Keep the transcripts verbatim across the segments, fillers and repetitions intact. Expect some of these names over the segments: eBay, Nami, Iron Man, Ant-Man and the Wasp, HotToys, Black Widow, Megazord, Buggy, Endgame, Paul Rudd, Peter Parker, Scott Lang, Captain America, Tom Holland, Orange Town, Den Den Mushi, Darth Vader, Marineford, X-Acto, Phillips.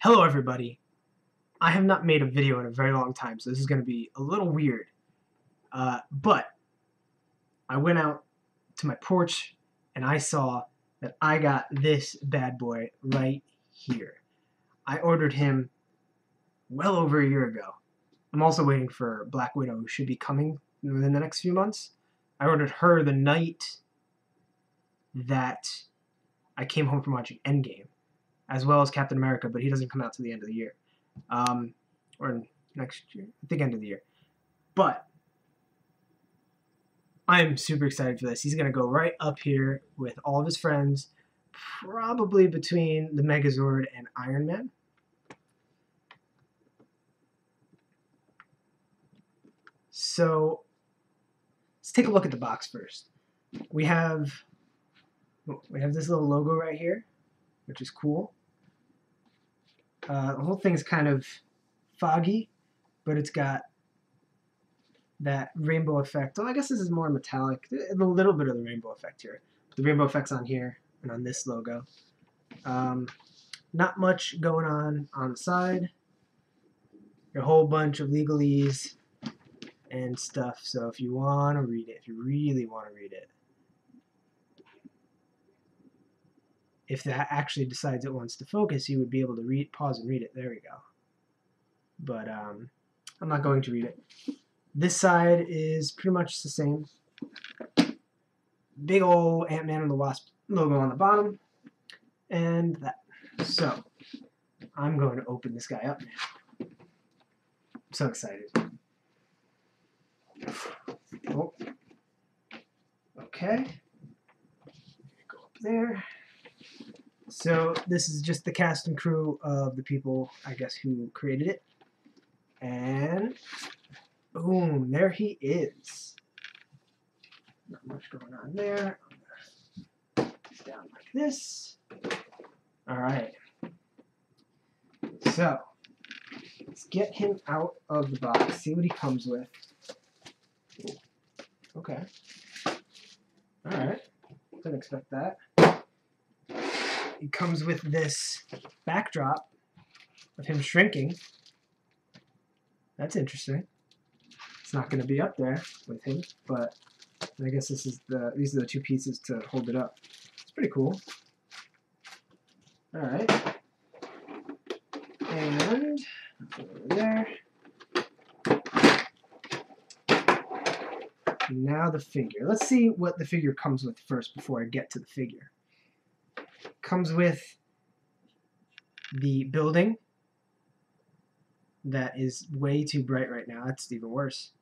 Hello everybody. I have not made a video in a very long time, so this is going to be a little weird. Uh, but I went out to my porch and I saw that I got this bad boy right here. I ordered him well over a year ago. I'm also waiting for Black Widow, who should be coming within the next few months. I ordered her the night that I came home from watching Endgame, as well as Captain America, but he doesn't come out till the end of the year. Um, or next year. I think end of the year. But I'm super excited for this. He's going to go right up here with all of his friends, probably between the Megazord and Iron Man. So let's take a look at the box first. We have, we have this little logo right here, which is cool. Uh, the whole thing's kind of foggy, but it's got that rainbow effect. Oh, I guess this is more metallic. A little bit of the rainbow effect here. The rainbow effect's on here and on this logo. Um, not much going on on the side. A whole bunch of legalese and stuff. So if you want to read it, if you really want to read it, if that actually decides it wants to focus, you would be able to read, pause and read it. There we go. But um, I'm not going to read it. This side is pretty much the same. Big old Ant-Man and the Wasp logo on the bottom. And that. So I'm going to open this guy up now. I'm so excited. Oh. Okay. Go up there. So this is just the cast and crew of the people, I guess, who created it. And boom, there he is. Not much going on there. Down like this. All right. So let's get him out of the box, see what he comes with. Okay. All right. Didn't expect that. It comes with this backdrop of him shrinking. That's interesting. It's not going to be up there with him, but I guess this is the these are the two pieces to hold it up. It's pretty cool. All right, and over there. Now the figure. Let's see what the figure comes with first before I get to the figure. Comes with the building that is way too bright right now. That's even worse.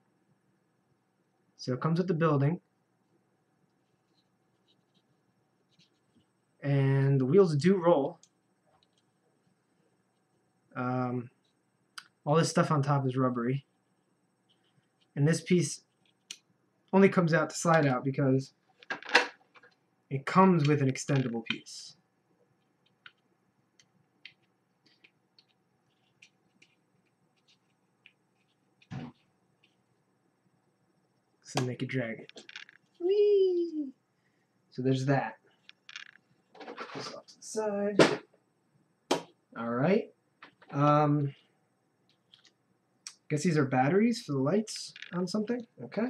So it comes with the building and the wheels do roll. Um, all this stuff on top is rubbery, and this piece only comes out to slide out because it comes with an extendable piece. So they could drag it. Whee! So there's that. Put this off to the side. All right. Um, guess these are batteries for the lights on something. Okay.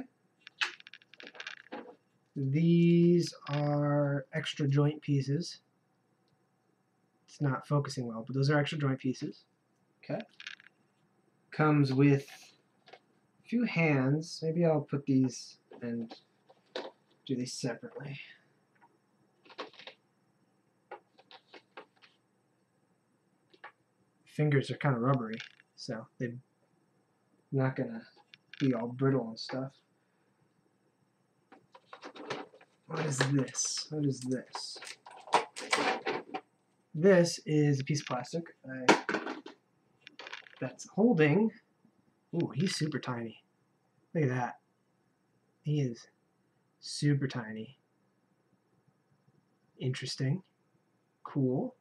These are extra joint pieces. It's not focusing well, but those are extra joint pieces. Okay. Comes with few hands. Maybe I'll put these and do these separately. Fingers are kind of rubbery, so they're not gonna be all brittle and stuff. What is this? What is this? This is a piece of plastic I, that's holding. Ooh, he's super tiny. Look at that. He is super tiny. Interesting. Cool.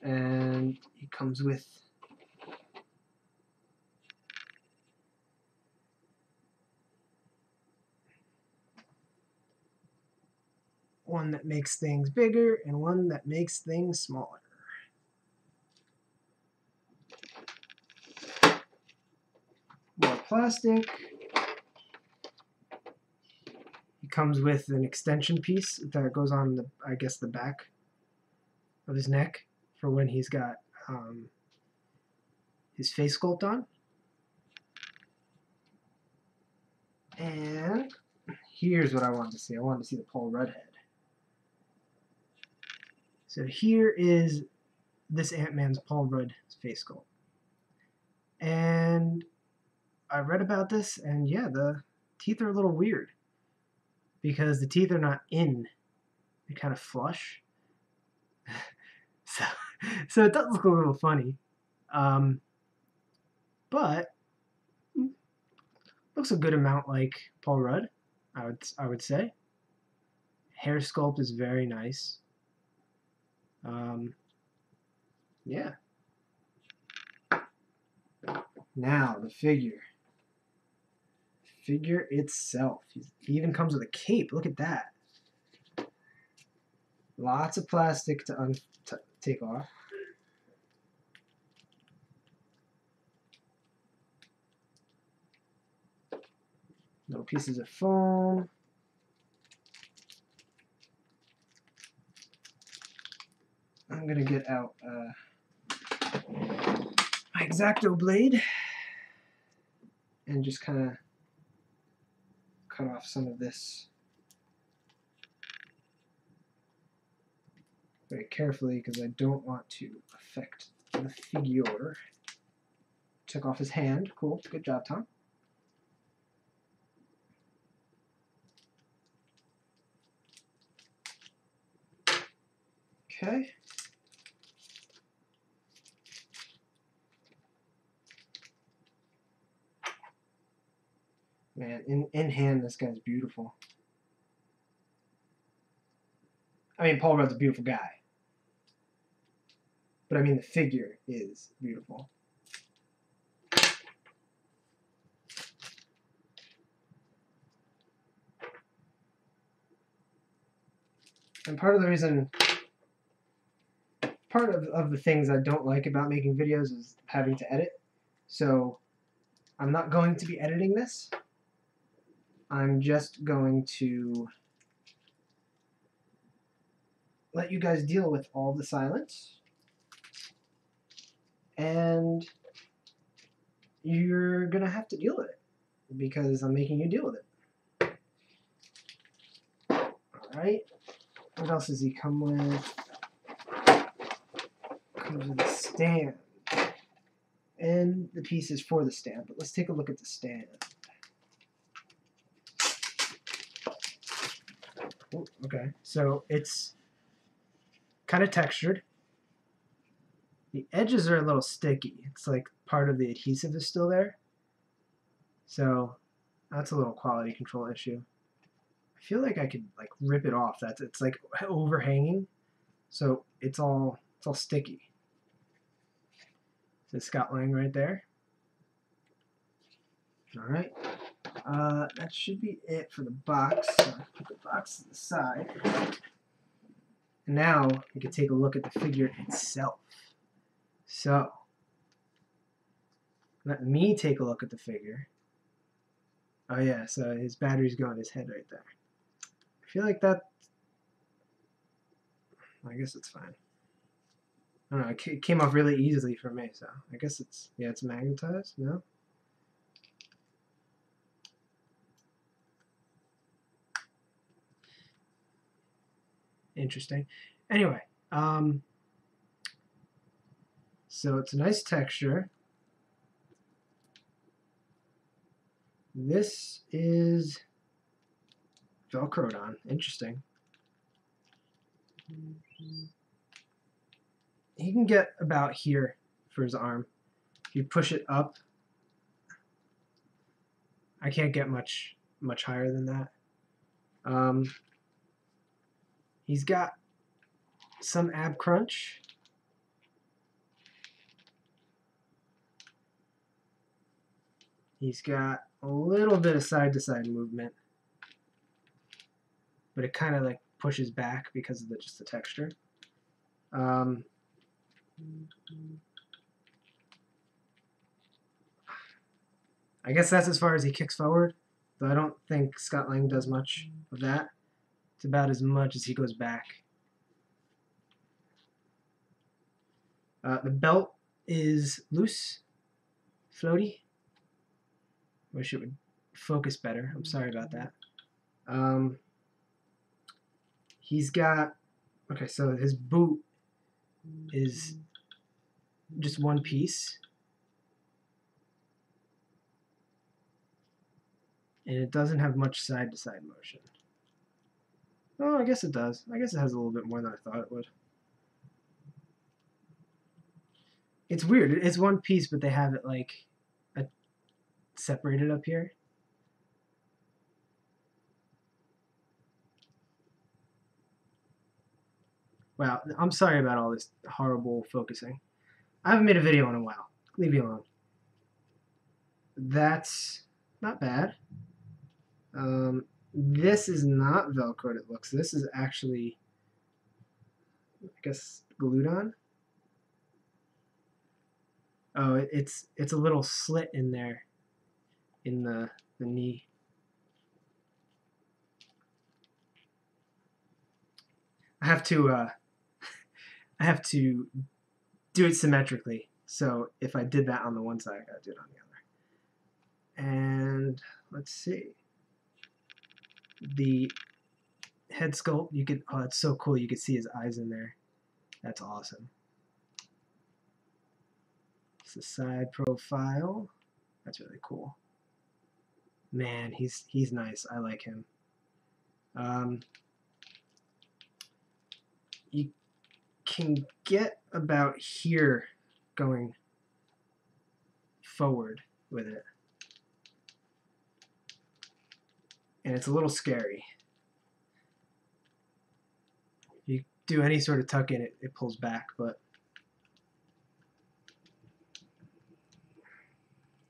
And he comes with one that makes things bigger and one that makes things smaller. More plastic. It comes with an extension piece that goes on the, I guess, the back of his neck for when he's got um, his face sculpt on. And here's what I wanted to see. I wanted to see the Paul Rudd head. So here is this Ant-Man's Paul Rudd face sculpt. And I read about this, and yeah, the teeth are a little weird because the teeth are not in. They're kind of flush. so, so it does look a little funny. Um, but... looks a good amount like Paul Rudd, I would I would say. Hair sculpt is very nice. Um, yeah. Now the figure. Figure itself. He even comes with a cape. Look at that. Lots of plastic to un to take off. Little pieces of foam. I'm gonna get out uh, my X-Acto blade and just kind of cut off some of this very carefully because I don't want to affect the figure. Took off his hand. Cool. Good job, Tom. Okay. Man, in, in hand, this guy's beautiful. I mean, Paul Rudd's a beautiful guy. But I mean, the figure is beautiful. And part of the reason... Part of, of the things I don't like about making videos is having to edit. So I'm not going to be editing this. I'm just going to let you guys deal with all the silence. And you're going to have to deal with it because I'm making you deal with it. Alright. What else does he come with? Comes with a stand and the pieces for the stand, but let's take a look at the stand. Ooh, okay, so it's kind of textured. The edges are a little sticky. It's like part of the adhesive is still there. So that's a little quality control issue. I feel like I could like rip it off. That's it's like overhanging, so it's all it's all sticky. This Scott Lang right there. Alright. Uh, that should be it for the box. So I put the box to the side. And now we can take a look at the figure itself. So, let me take a look at the figure. Oh yeah, so his battery's going in his head right there. I feel like that... I guess it's fine. I don't know, it came off really easily for me, so I guess it's, yeah, it's magnetized, no? Interesting. Anyway, um, so it's a nice texture. This is Velcroed on, interesting. Mm-hmm. He can get about here for his arm. If you push it up, I can't get much much higher than that. Um, he's got some ab crunch. He's got a little bit of side to side movement, but it kind of like pushes back because of the, just the texture. Um, I guess that's as far as he kicks forward, though I don't think Scott Lang does much of that. It's about as much as he goes back. Uh, the belt is loose, floaty. Wish it would focus better. I'm sorry about that. Um, he's got, okay, so his boot is just one piece. And it doesn't have much side-to-side motion. Oh, I guess it does. I guess it has a little bit more than I thought it would. It's weird. It's one piece, but they have it, like, a separated up here. Wow, I'm sorry about all this horrible focusing. I haven't made a video in a while. Leave me alone. That's not bad. Um, this is not Velcroed, it looks. This is actually, I guess, glued on. Oh, it's it's a little slit in there, in the the knee. I have to. Uh, I have to do it symmetrically, so if I did that on the one side, I gotta do it on the other. And let's see. The head sculpt, you can, oh, that's so cool, you can see his eyes in there. That's awesome. It's the side profile. That's really cool. Man, he's he's nice. I like him. Um, you can get about here going forward with it. And it's a little scary. If you do any sort of tuck in, it, it pulls back, but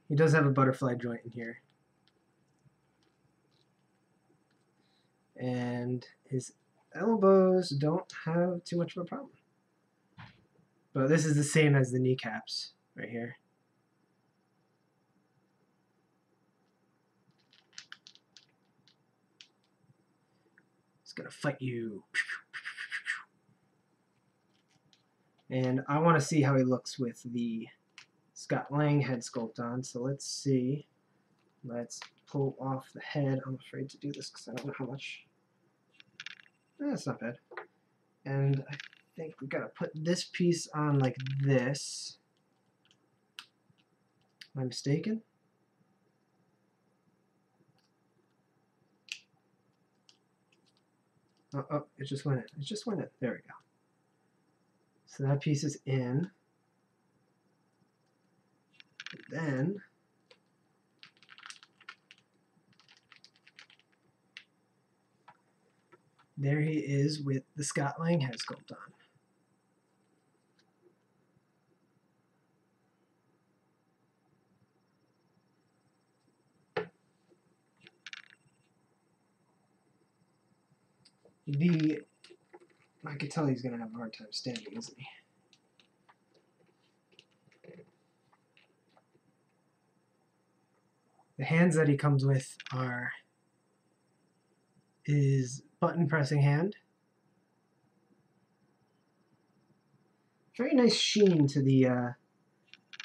he does have a butterfly joint in here. And his elbows don't have too much of a problem. But this is the same as the kneecaps right here. It's gonna fight you. And I want to see how he looks with the Scott Lang head sculpt on, so let's see. Let's pull off the head. I'm afraid to do this because I don't know how much. That's not bad. And I think we've got to put this piece on like this. Am I mistaken? Oh, oh, it just went in. It just went in. There we go. So that piece is in. Then there he is with the Scott Lang head sculpt on. The I could tell he's gonna have a hard time standing, isn't he? The hands that he comes with are his button pressing hand. Very nice sheen to the uh,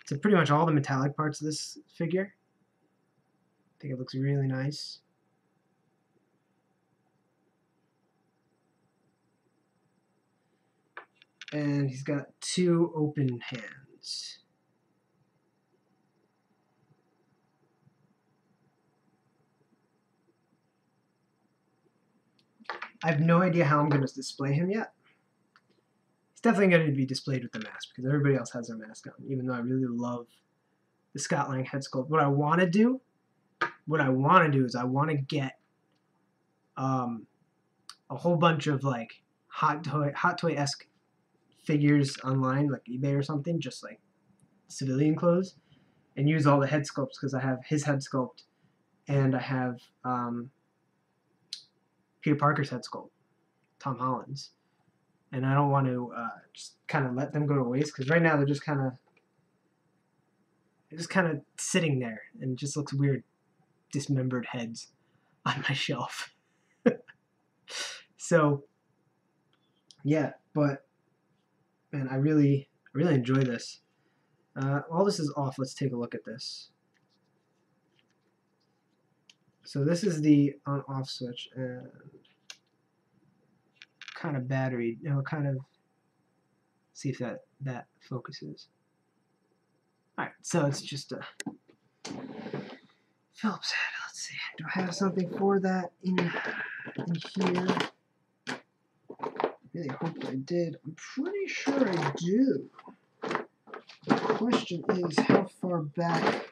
to pretty much all the metallic parts of this figure. I think it looks really nice. And he's got two open hands. I have no idea how I'm going to display him yet. He's definitely going to be displayed with the mask because everybody else has their mask on, even though I really love the Scott Lang head sculpt. What I want to do, what I want to do is I want to get um, a whole bunch of like hot toy, hot toy-esque figures online, like eBay or something, just like civilian clothes, and use all the head sculpts because I have his head sculpt and I have um, Peter Parker's head sculpt, Tom Holland's. And I don't want to uh, just kind of let them go to waste, because right now they're just kind of they're just kind of sitting there, and it just looks weird, dismembered heads on my shelf. So yeah, but man, I really I really enjoy this. Uh, while this is off, let's take a look at this. So this is the on-off switch, and kind of battery, you know, kind of see if that that focuses. All right, so it's just a Phillips head. Let's see, do I have something for that in, in here? I really hope I did. I'm pretty sure I do. The question is how far back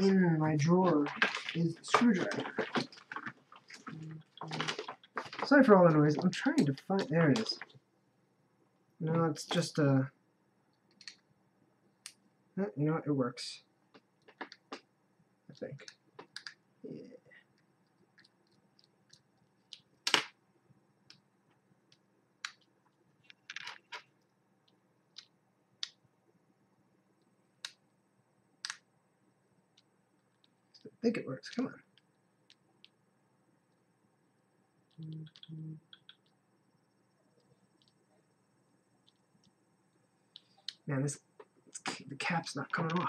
in my drawer is the screwdriver? Sorry for all the noise. I'm trying to find. There it is. No, it's just a. Uh, you know what? It works. I think. Yeah. I think it works. Come on. Man, this, this the cap's not coming off.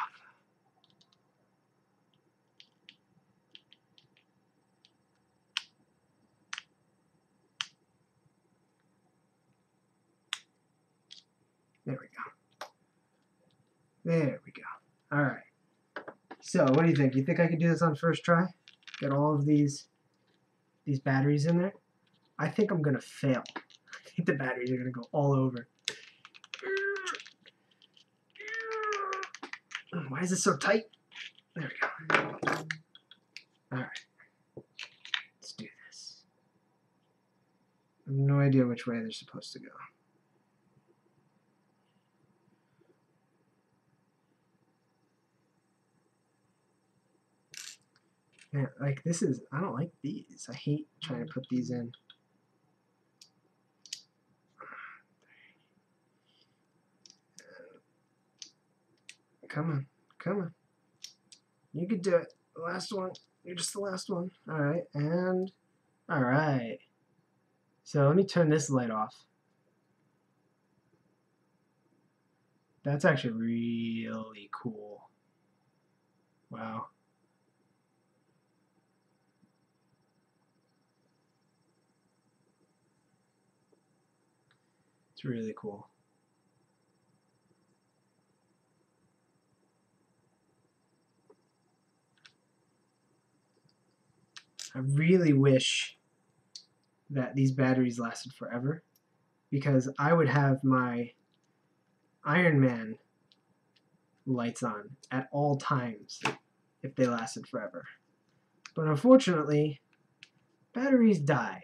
There we go. There we go. All right. So, what do you think? You think I could do this on first try? Get all of these these batteries in there? I think I'm going to fail. I think the batteries are going to go all over. Why is this so tight? There we go. Alright. Let's do this. I have no idea which way they're supposed to go. Man, like this is, I don't like these. I hate trying to put these in. Come on, come on. You could do it. The last one. You're just the last one. Alright, and alright. So let me turn this light off. That's actually really cool. Wow. It's really cool. I really wish that these batteries lasted forever, because I would have my Iron Man lights on at all times if they lasted forever. But unfortunately, batteries die,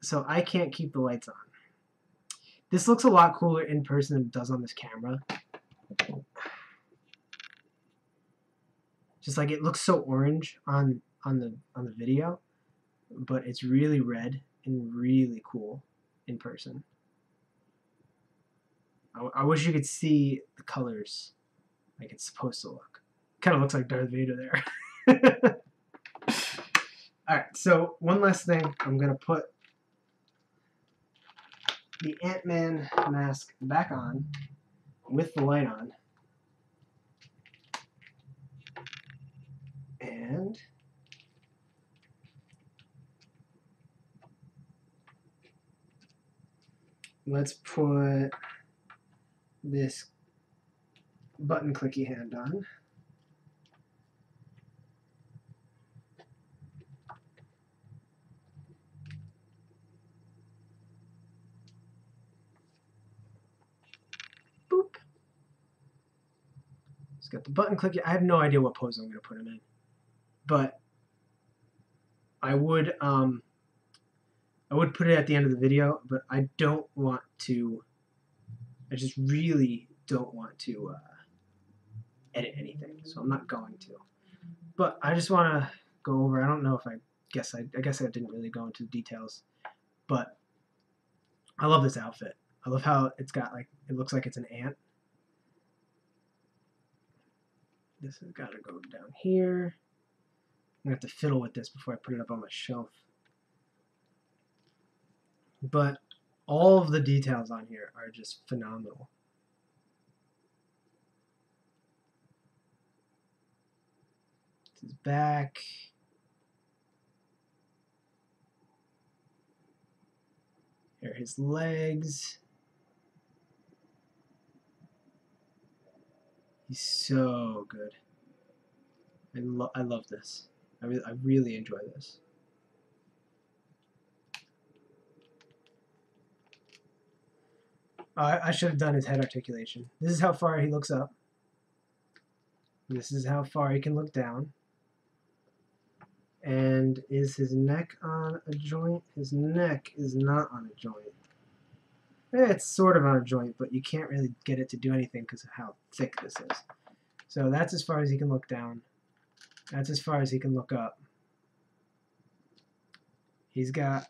so I can't keep the lights on. This looks a lot cooler in person than it does on this camera. Just like it looks so orange on on the on the video, but it's really red and really cool in person. I, I wish you could see the colors like it's supposed to look. Kind of looks like Darth Vader there. All right, so one last thing. I'm gonna put the Ant-Man mask back on with the light on, and let's put this button clicky hand on. Got the button click. I have no idea what pose I'm going to put him in, but I would um, I would put it at the end of the video, but I don't want to, I just really don't want to uh, edit anything, so I'm not going to. But I just want to go over, I don't know if I guess I, I guess I didn't really go into the details, but I love this outfit. I love how it's got, like, it looks like it's an ant. This has got to go down here. I'm going to have to fiddle with this before I put it up on my shelf. But all of the details on here are just phenomenal. This is back. Here are his legs. He's so good. I, lo I love this. I, re I really enjoy this. Uh, I should have done his head articulation. This is how far he looks up. This is how far he can look down. And is his neck on a joint? His neck is not on a joint. It's sort of on a joint, but you can't really get it to do anything because of how thick this is. So that's as far as he can look down. That's as far as he can look up. He's got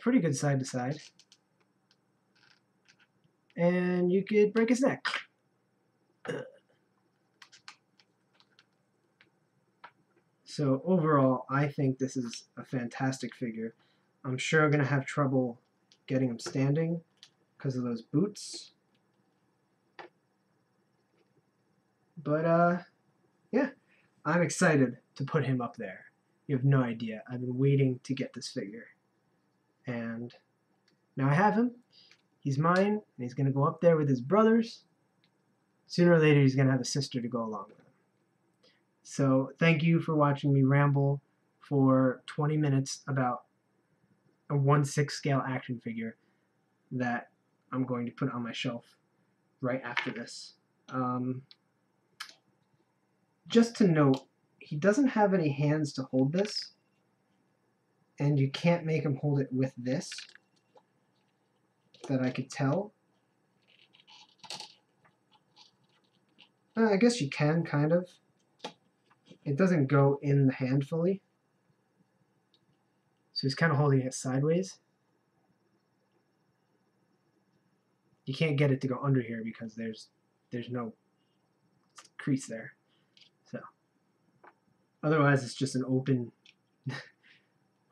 pretty good side to side. And you could break his neck. So overall, I think this is a fantastic figure. I'm sure I'm going to have trouble getting him standing because of those boots. But, uh, yeah, I'm excited to put him up there. You have no idea. I've been waiting to get this figure. And now I have him. He's mine, and he's going to go up there with his brothers. Sooner or later, he's going to have a sister to go along with. So thank you for watching me ramble for twenty minutes about a one sixth scale action figure that I'm going to put on my shelf right after this. Um, just to note, he doesn't have any hands to hold this, and you can't make him hold it with this that I could tell. Uh, I guess you can, kind of. It doesn't go in the hand fully. So he's kind of holding it sideways. You can't get it to go under here because there's there's no crease there. So otherwise it's just an open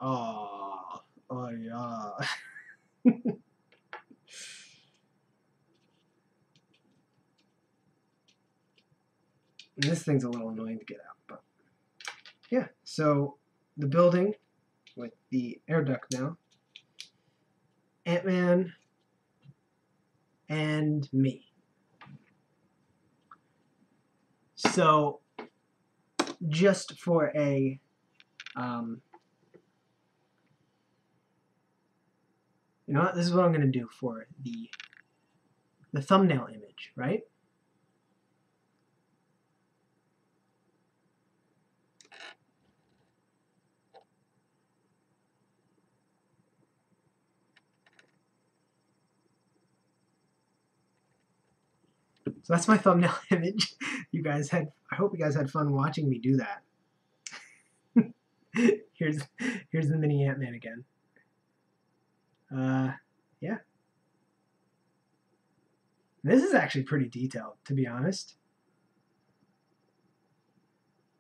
oh, oh yeah. And this thing's a little annoying to get out, but yeah. So the building with the air duct now, Ant-Man and me. So just for a um, you know what? This is what I'm gonna do for the the thumbnail image, right? So that's my thumbnail image. You guys had, I hope you guys had fun watching me do that. here's, here's the mini Ant-Man again. Uh, yeah. This is actually pretty detailed, to be honest.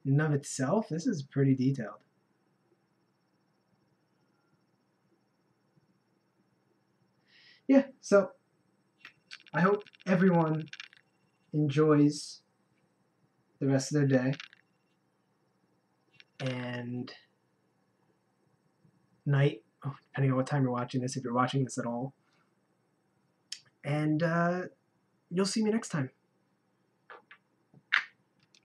In of itself, this is pretty detailed. Yeah, so I hope everyone enjoys the rest of their day, and night, depending on what time you're watching this, if you're watching this at all. And uh, you'll see me next time.